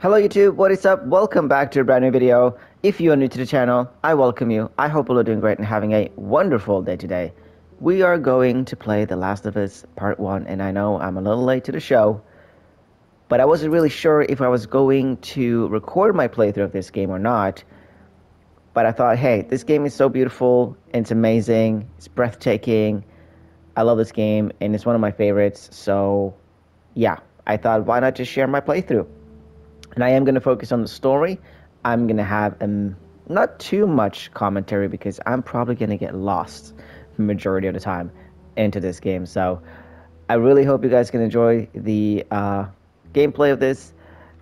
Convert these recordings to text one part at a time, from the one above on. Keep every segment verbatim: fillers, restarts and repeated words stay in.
Hello YouTube, what is up? Welcome back to a brand new video. If you are new to the channel, I welcome you. I hope all are doing great and having a wonderful day today. We are going to play The Last of Us Part one, and I know I'm a little late to the show, but I wasn't really sure if I was going to record my playthrough of this game or not, but I thought, hey, this game is so beautiful, and it's amazing, it's breathtaking, I love this game, and it's one of my favorites, so yeah, I thought, why not just share my playthrough? And I am going to focus on the story. I'm going to have um, not too much commentary because I'm probably going to get lost the majority of the time into this game. So I really hope you guys can enjoy the uh, gameplay of this.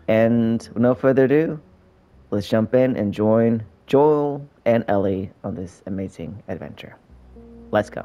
And no further ado, let's jump in and join Joel and Ellie on this amazing adventure. Let's go.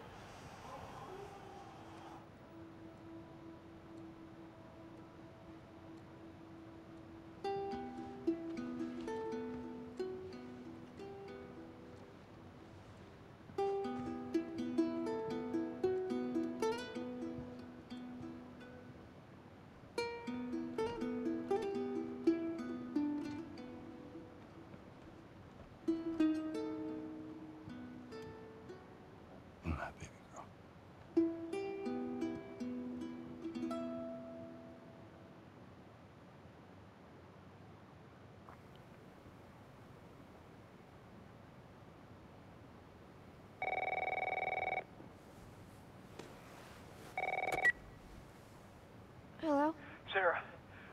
Sarah,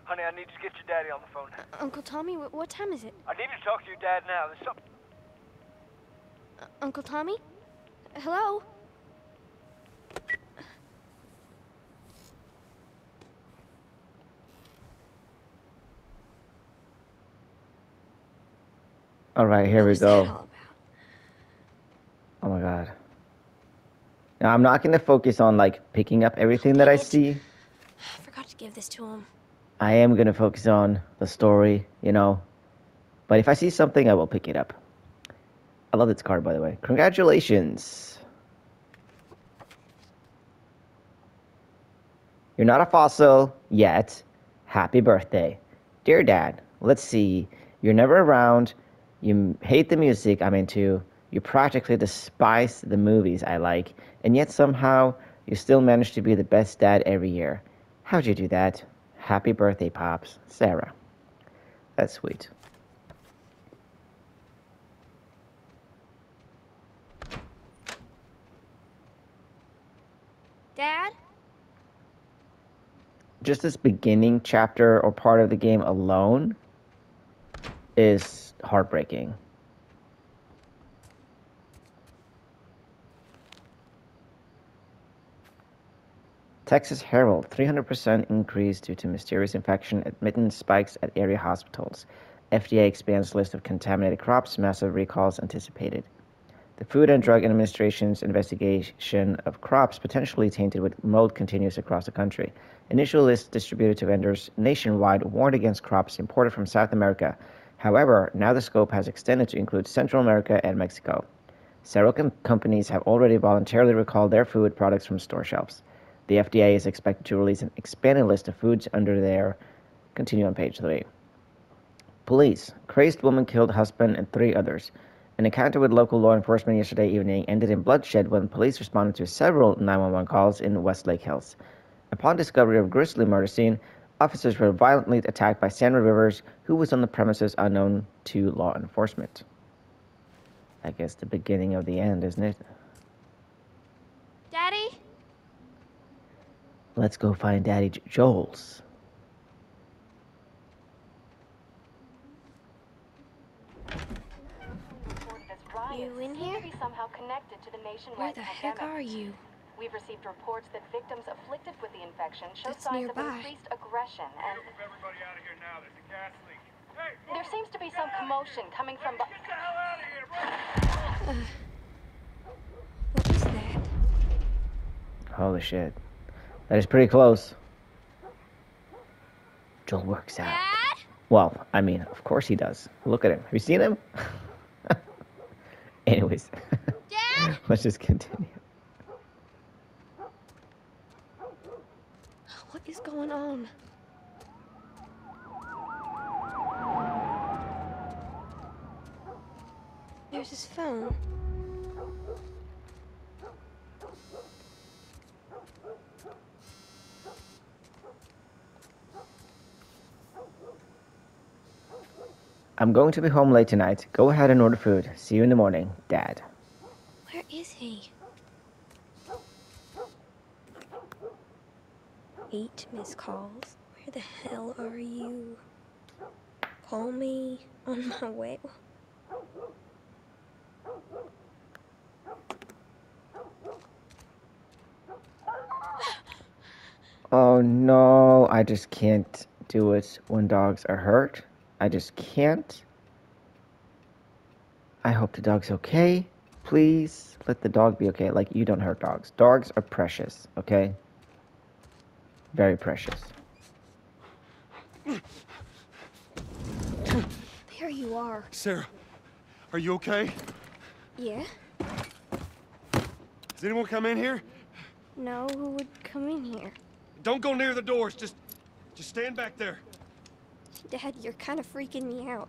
honey, I need to get your daddy on the phone. Uh, Uncle Tommy, wh what time is it? I need to talk to your dad now. There's something... Uh, Uncle Tommy? Hello? All right, here we go. Oh, my God. Now, I'm not going to focus on, like, picking up everything that I see. I forgot to give this to him. I am going to focus on the story, you know. But if I see something, I will pick it up. I love this card, by the way. Congratulations. You're not a fossil yet. Happy birthday. Dear Dad, let's see. You're never around. You hate the music I'm into. You practically despise the movies I like. And yet somehow, you still manage to be the best dad every year. How'd you do that? Happy birthday, Pops. Sarah. That's sweet. Dad? Just this beginning chapter or part of the game alone is heartbreaking. Texas Herald, three hundred percent increase due to mysterious infection, admittance spikes at area hospitals. F D A expands list of contaminated crops, massive recalls anticipated. The Food and Drug Administration's investigation of crops potentially tainted with mold continues across the country. Initial lists distributed to vendors nationwide warned against crops imported from South America. However, now the scope has extended to include Central America and Mexico. Several com- companies have already voluntarily recalled their food products from store shelves. The F D A is expected to release an expanded list of foods under their... Continue on page three. Police. Crazed woman killed husband and three others. An encounter with local law enforcement yesterday evening ended in bloodshed when police responded to several nine one one calls in Westlake Hills. Upon discovery of grisly murder scene, officers were violently attacked by Sandra Rivers, who was on the premises unknown to law enforcement. I guess the beginning of the end, isn't it? Daddy? Let's go find Daddy J- Joel's. You in here? Somehow connected to the nationwide Where the pandemic. Heck are you? We've received reports that victims afflicted with the infection show That's signs nearby. Of increased aggression and... Move everybody out of here now. There's a gas leak. Hey, there seems to be some commotion coming from... Get the hell out of here, bro! Uh, what was that? Holy shit. That is pretty close. Joel works out. Dad? Well, I mean, of course he does. Look at him. Have you seen him? Anyways, Dad? Let's just continue. What is going on? There's his phone. I'm going to be home late tonight. Go ahead and order food. See you in the morning, Dad. Where is he? Eight missed calls. Where the hell are you? Call me on my way. Oh no, I just can't do it when dogs are hurt. I just can't. I hope the dog's okay. Please let the dog be okay. Like, you don't hurt dogs. Dogs are precious, okay? Very precious. There you are. Sarah, are you okay? Yeah. Does anyone come in here? No, who would come in here? Don't go near the doors. Just, just stand back there. Dad, you're kind of freaking me out.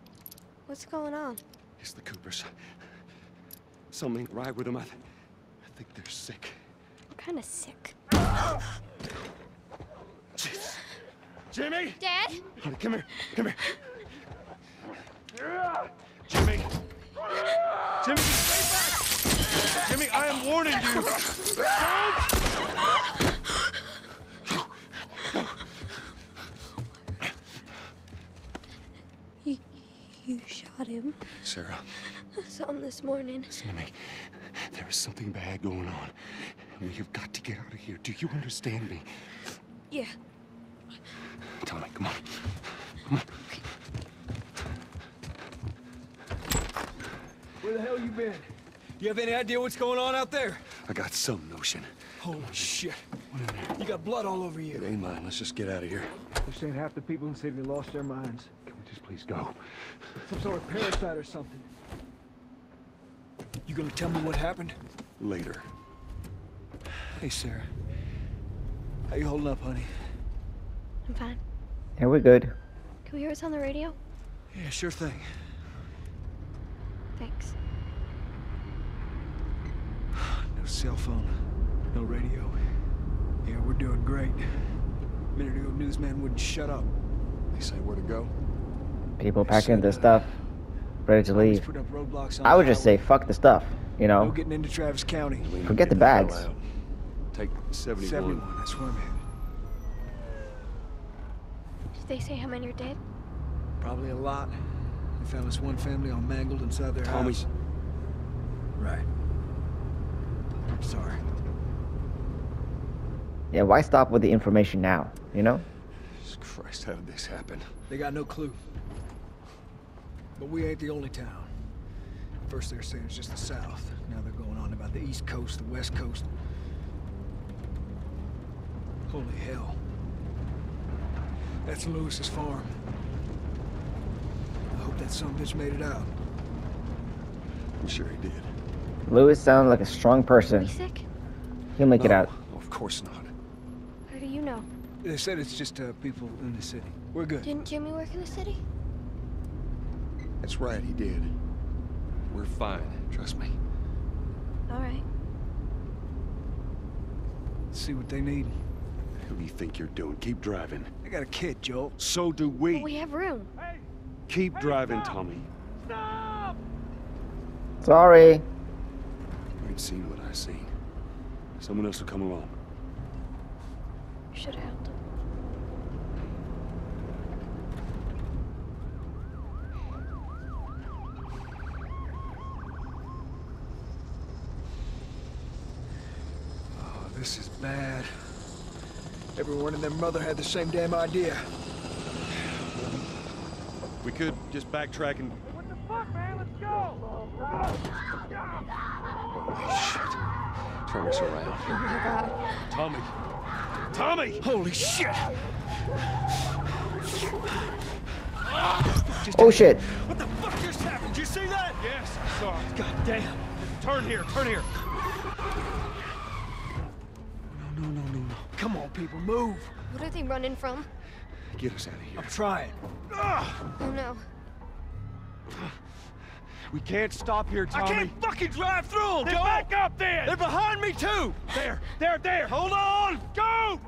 What's going on? It's the Coopers. Something right with them. I, th I think they're sick. What kind of sick? Jimmy! Dad? Honey, come here. Come here. Jimmy! Jimmy, stay back! Jimmy, I am warning you! Don't! You shot him. Sarah. I saw him this morning. Listen to me. There is something bad going on. We have got to get out of here. Do you understand me? Yeah. Tommy, come on. Come on. Okay. Where the hell you been? You have any idea what's going on out there? I got some notion. Holy shit. What in there? You got blood all over you. It ain't mine. Let's just get out of here. They're saying half the people in the city lost their minds. Just please go. Some sort of parasite or something. You gonna tell me what happened? Later. Hey, Sarah. How you holding up, honey? I'm fine. Yeah, we're good. Can we hear us on the radio? Yeah, sure thing. Thanks. No cell phone. No radio. Yeah, we're doing great. A minute ago, newsman wouldn't shut up. They say where to go. People packing their stuff, ready to leave. I would just say, fuck the stuff, you know. Getting into Travis County. Forget the bags. Take seventy-one. That's where I'm headed. Did they say how many are dead? Probably a lot. They found this one family all mangled inside their house. Right. I'm sorry. Yeah, why stop with the information now, you know? Jesus Christ, how did this happen? They got no clue. But we ain't the only town. First they were saying it's just the South. Now the East Coast, the West Coast. Holy hell. That's Lewis's farm. I hope that son of a bitch made it out. I'm sure he did. Lewis sounds like a strong person. Sick? He'll make no, it out. Of course not. How do you know? They said it's just uh, people in the city. We're good. Didn't Jimmy work in the city? That's right, he did. We're fine. Trust me. All right. Let's see what they need. Who do you think you're doing? Keep driving. I got a kid, Joel. So do we. But we have room. Hey. Keep hey, driving, stop. Tommy. Stop! Sorry. You ain't seen what I seen. Someone else will come along. You should have helped him. This is bad. Everyone and their mother had the same damn idea. We could just backtrack and... Hey, what the fuck, man? Let's go! Holy shit. Turn us around. Oh my God. Tommy! Tommy! Holy shit! Oh shit! What the fuck just happened? Did you see that? Yes, I saw it. God damn. Turn here, turn here. No, no, no, no. Come on, people, move. What are they running from? Get us out of here. I'm trying. Oh, no. We can't stop here, Tommy. I can't fucking drive through them. They're back up there. They're behind me, too. There, there, there. Hold on. Go.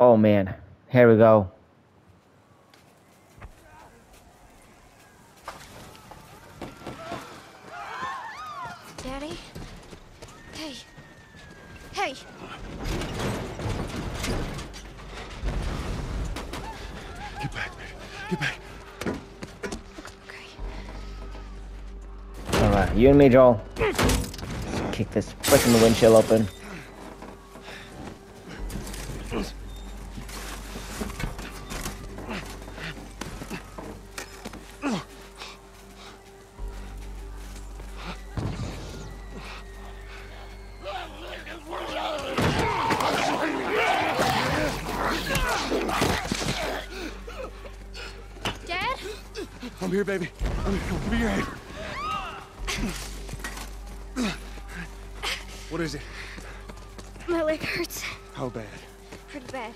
Oh, man. Here we go. Hey! Get back, man. Get back. Okay. Alright, you and me, Joel. Kick this frickin' windshield open. I'm here, baby. I'm here. Give me your hand. What is it? My leg hurts. How bad? Pretty bad.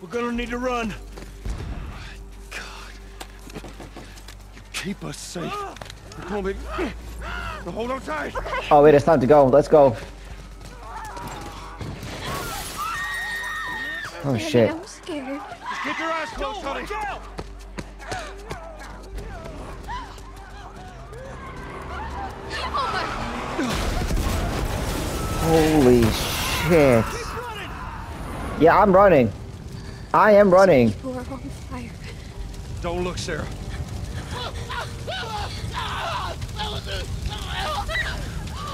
We're gonna need to run. Oh my God. You keep us safe. Come on, baby. Now hold on tight. Okay. Oh wait, it's time to go. Let's go. Oh Daddy, shit. I'm scared. Just keep your eyes closed, honey. Watch out! Holy shit. Yeah, I'm running. I am running. People are on fire. Don't look, Sarah.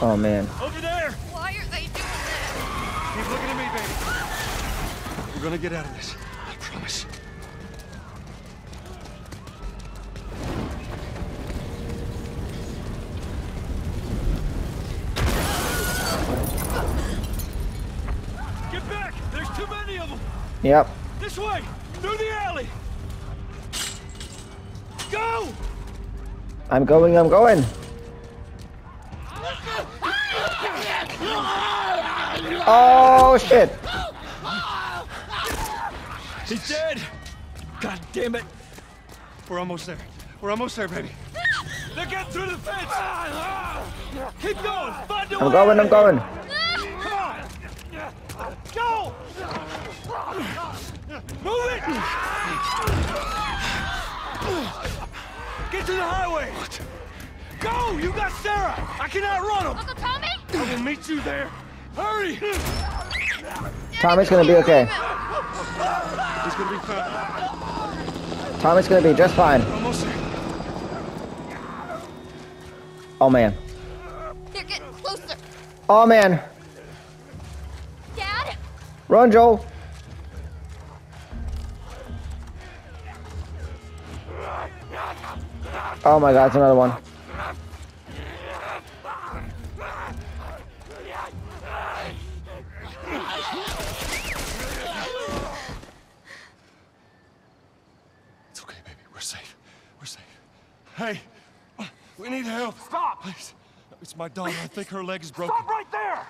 Oh, man. Over there. Why are they doing that? Keep looking at me, baby. We're gonna get out of this. I promise. Yep. This way! Through the alley! Go! I'm going, I'm going! Oh shit! He's dead! God damn it! We're almost there. We're almost there, baby. They're getting through the fence! Keep going! Find a way! I'm going, I'm going! Come on! Go! Move it! Get to the highway! What? Go! You got Sarah! I cannot run him! Uncle Tommy? I will meet you there. Hurry! Tommy's gonna be okay. He's gonna be fine. Tommy's gonna be just fine. Almost there. Oh man. They're getting closer. Oh man. Dad? Run, Joel. Oh my god, it's another one. It's okay, baby. We're safe. We're safe. Hey, we need help. Stop! Please. It's my daughter. I think her leg is broken. Stop right there!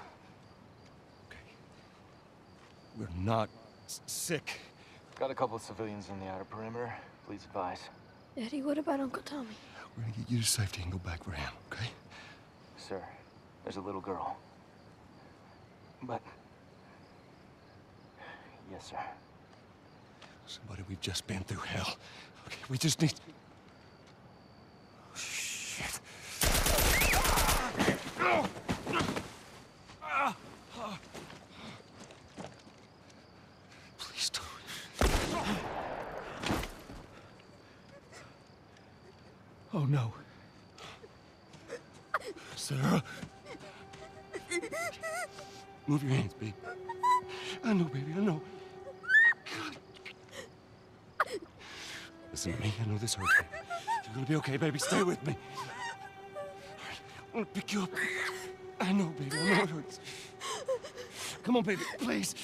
Okay. We're not sick. Got a couple of civilians in the outer perimeter. Please advise. Daddy, what about Uncle Tommy? We're gonna get you to safety and go back for him, okay? Sir, there's a little girl. But... yes, sir. Somebody, we've just been through hell. Okay, we just need... oh, shit. Please don't. Oh, no. Sarah. Move your hands, baby. I know, baby, I know. God. Listen to me, I know this hurts, baby. You're gonna be okay, baby. Stay with me. All right, I'm gonna pick you up. I know, baby, I know it hurts. Come on, baby, please.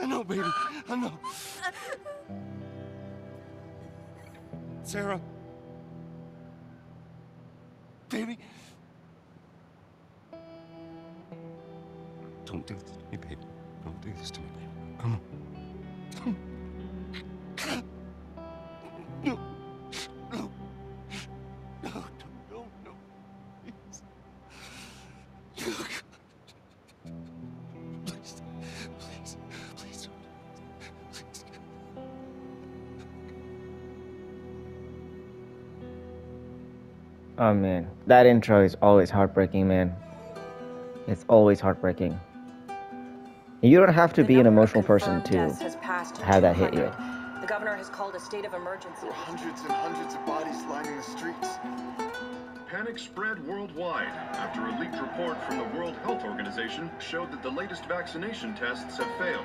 I know, baby, I know. Sarah. Baby. Don't do this to me, baby. Don't do this to me, baby. Come on. Come on. No. No. No, no, no, no. Please. Oh, God. Please. Please. Please. Please. Oh, man. That intro is always heartbreaking, man. It's always heartbreaking. You don't have to be an emotional person to have that hit you. The governor has called a state of emergency. Hundreds and hundreds of bodies lining the streets. Panic spread worldwide after a leaked report from the World Health Organization showed that the latest vaccination tests have failed.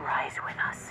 Rise with us.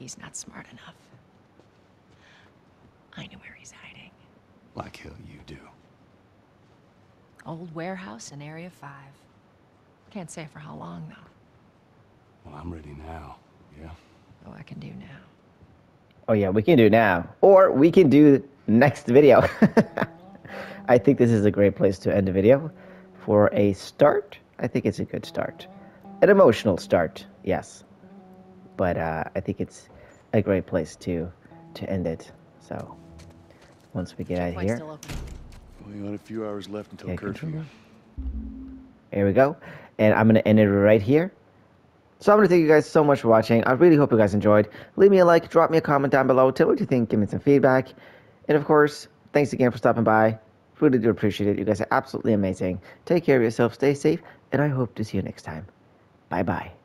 He's not smart enough. I know where he's hiding. Like hell you do. Old warehouse in Area five. Can't say for how long, though. Well, I'm ready now, yeah? Oh, I can do now. Oh, yeah, we can do now. Or we can do next video. I think this is a great place to end the video. For a start, I think it's a good start. An emotional start, yes. But uh, I think it's a great place to to end it. So, once we get out of here... We got a few hours left until curfew. Here we go. And I'm going to end it right here. So I'm going to thank you guys so much for watching. I really hope you guys enjoyed. Leave me a like. Drop me a comment down below. Tell me what you think. Give me some feedback. And, of course, thanks again for stopping by. Really do appreciate it. You guys are absolutely amazing. Take care of yourself. Stay safe. And I hope to see you next time. Bye-bye.